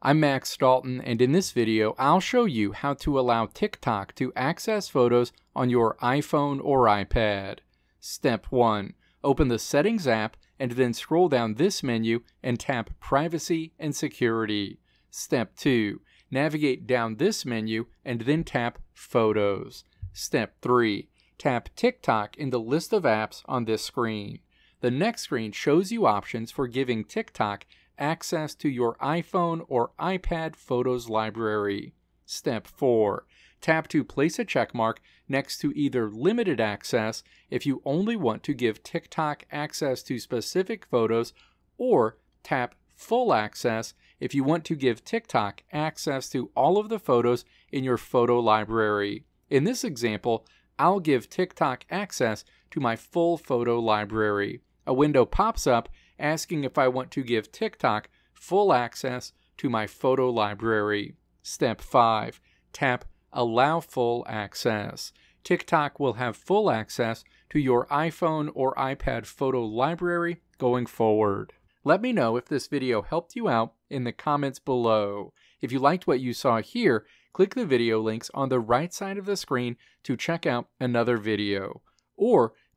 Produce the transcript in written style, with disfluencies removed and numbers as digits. I'm Max Dalton, and in this video I'll show you how to allow TikTok to access photos on your iPhone or iPad. Step 1. Open the Settings app and then scroll down this menu and tap Privacy and Security. Step 2. Navigate down this menu and then tap Photos. Step 3. Tap TikTok in the list of apps on this screen. The next screen shows you options for giving TikTok access to your iPhone or iPad photos library. Step 4. Tap to place a checkmark next to either Limited Access if you only want to give TikTok access to specific photos, or tap Full Access if you want to give TikTok access to all of the photos in your photo library. In this example, I'll give TikTok access to my full photo library. A window pops up asking if I want to give TikTok full access to my photo library. Step 5. Tap Allow Full Access. TikTok will have full access to your iPhone or iPad photo library going forward. Let me know if this video helped you out in the comments below. If you liked what you saw here, click the video links on the right side of the screen to check out another video. Or